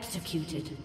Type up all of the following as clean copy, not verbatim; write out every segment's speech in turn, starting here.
executed.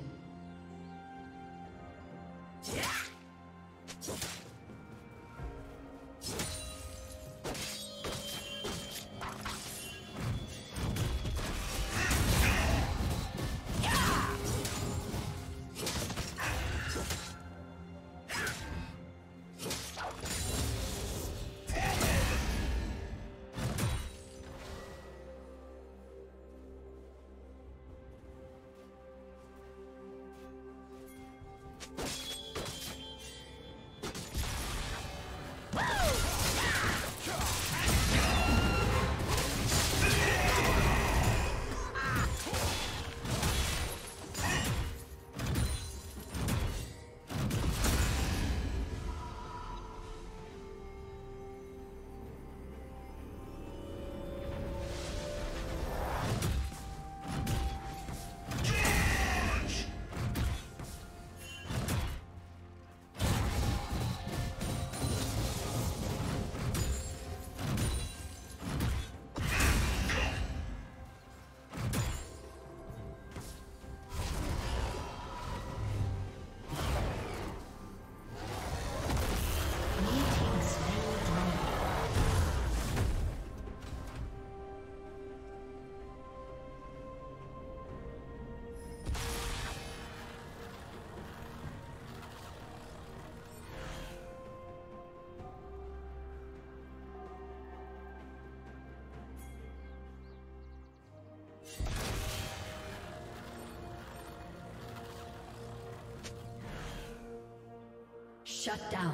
Shut down.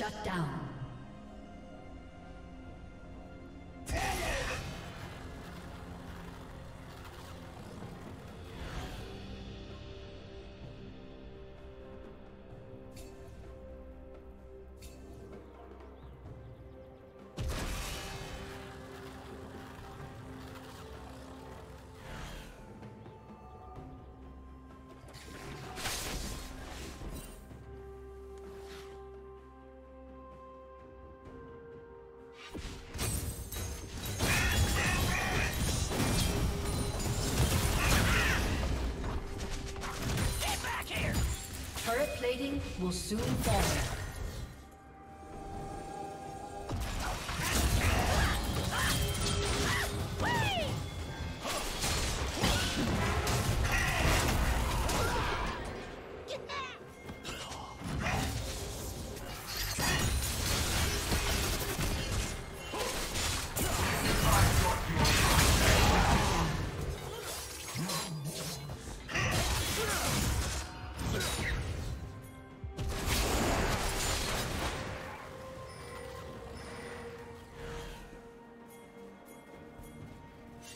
Shut down. Turret plating will soon fall.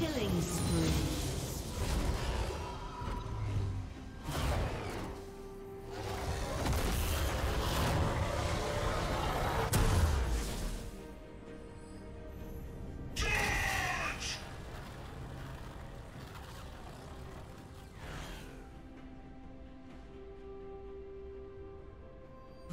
Killing spree.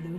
Blue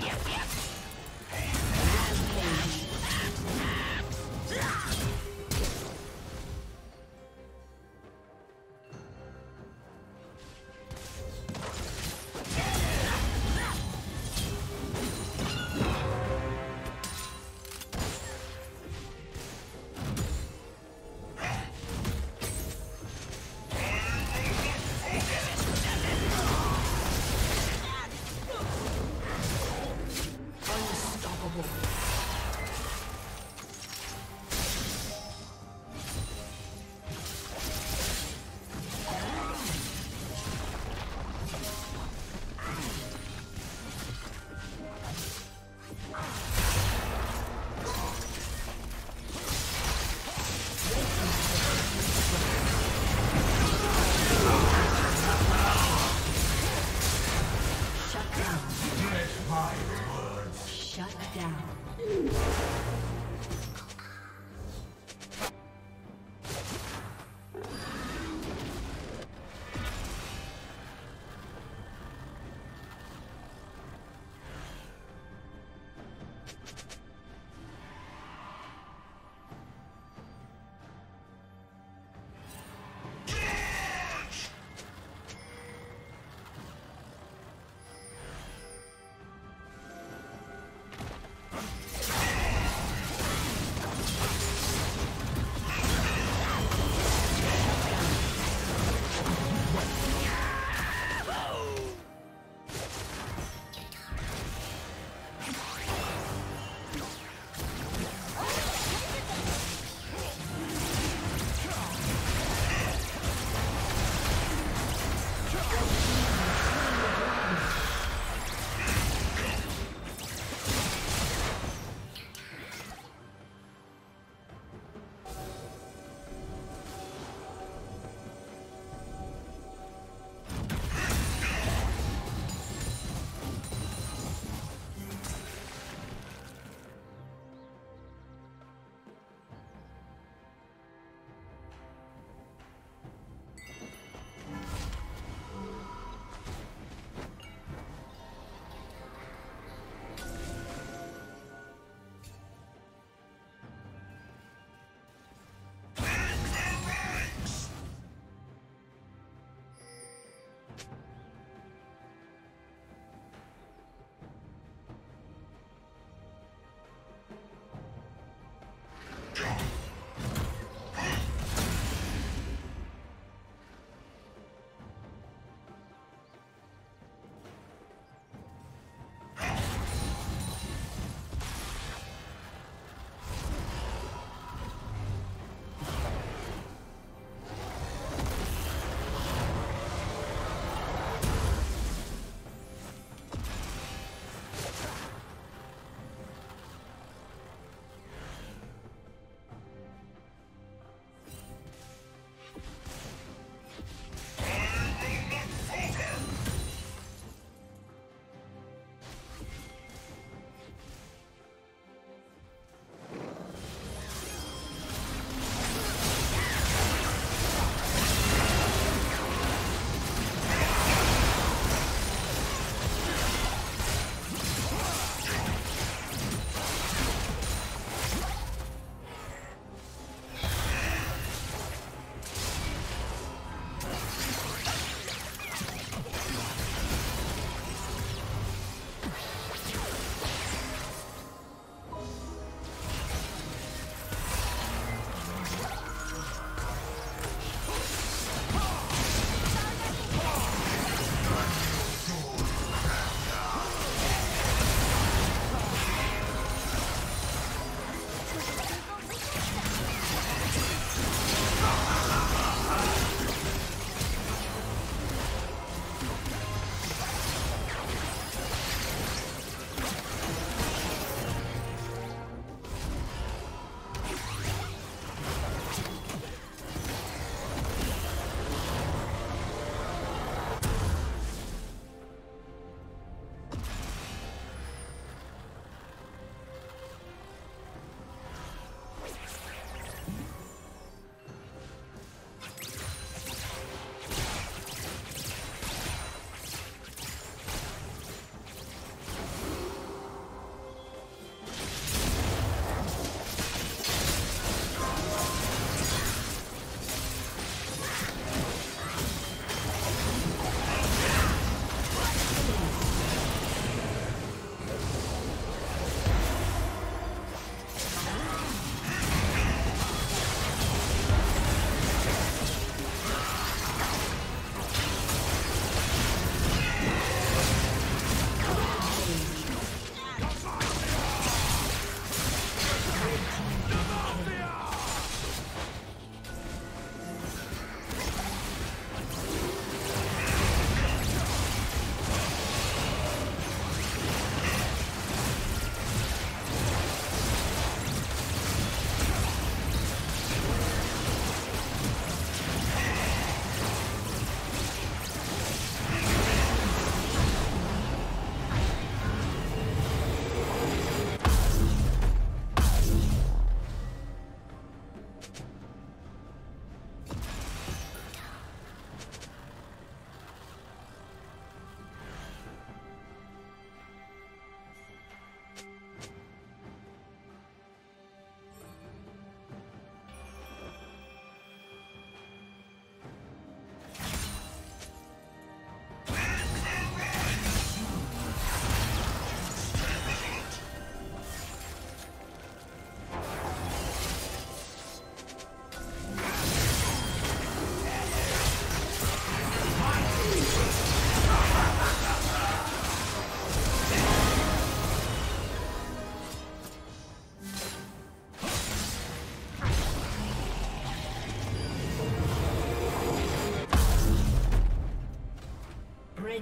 Yeah.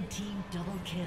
Red team double kill.